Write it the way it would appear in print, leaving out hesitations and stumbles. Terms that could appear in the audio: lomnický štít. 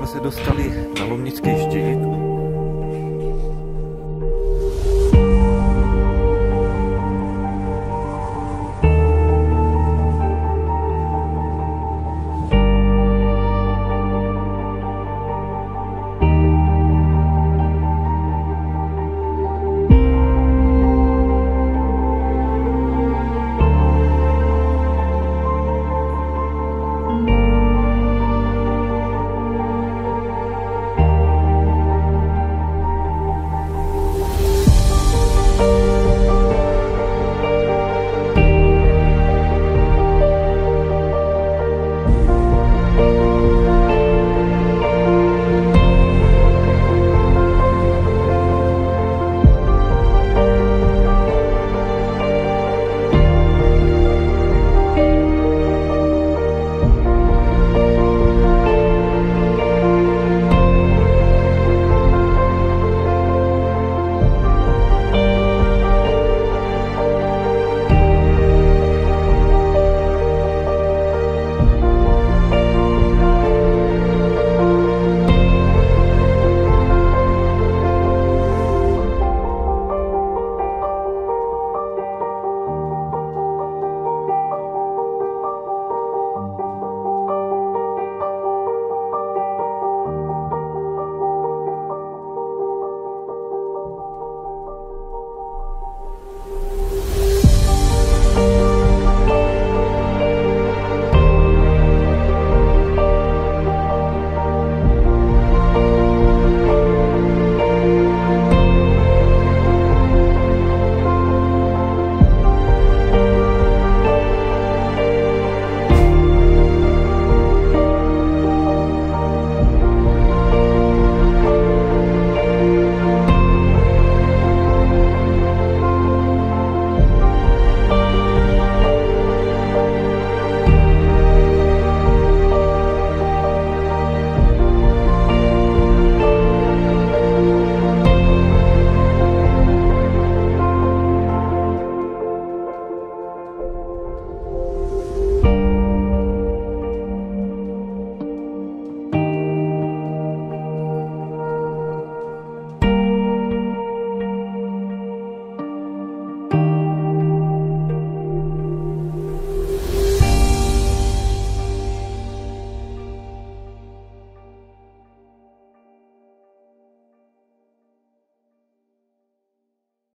jsme se dostali na Lomnický štít.